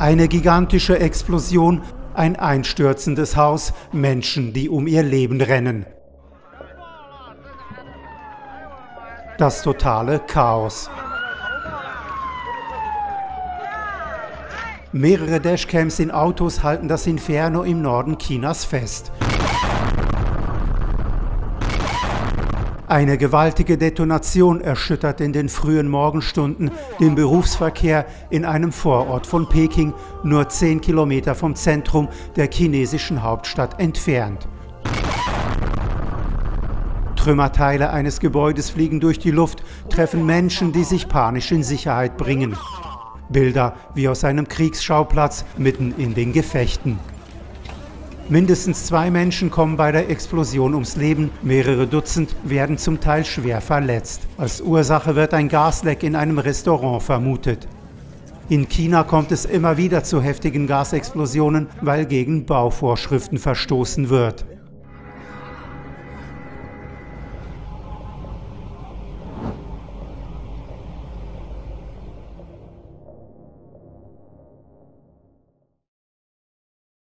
Eine gigantische Explosion, ein einstürzendes Haus, Menschen, die um ihr Leben rennen. Das totale Chaos. Mehrere Dashcams in Autos halten das Inferno im Norden Chinas fest. Eine gewaltige Detonation erschüttert in den frühen Morgenstunden den Berufsverkehr in einem Vorort von Peking, nur 10 Kilometer vom Zentrum der chinesischen Hauptstadt entfernt. Trümmerteile eines Gebäudes fliegen durch die Luft, treffen Menschen, die sich panisch in Sicherheit bringen. Bilder wie aus einem Kriegsschauplatz mitten in den Gefechten. Mindestens 2 Menschen kommen bei der Explosion ums Leben, mehrere Dutzend werden zum Teil schwer verletzt. Als Ursache wird ein Gasleck in einem Restaurant vermutet. In China kommt es immer wieder zu heftigen Gasexplosionen, weil gegen Bauvorschriften verstoßen wird.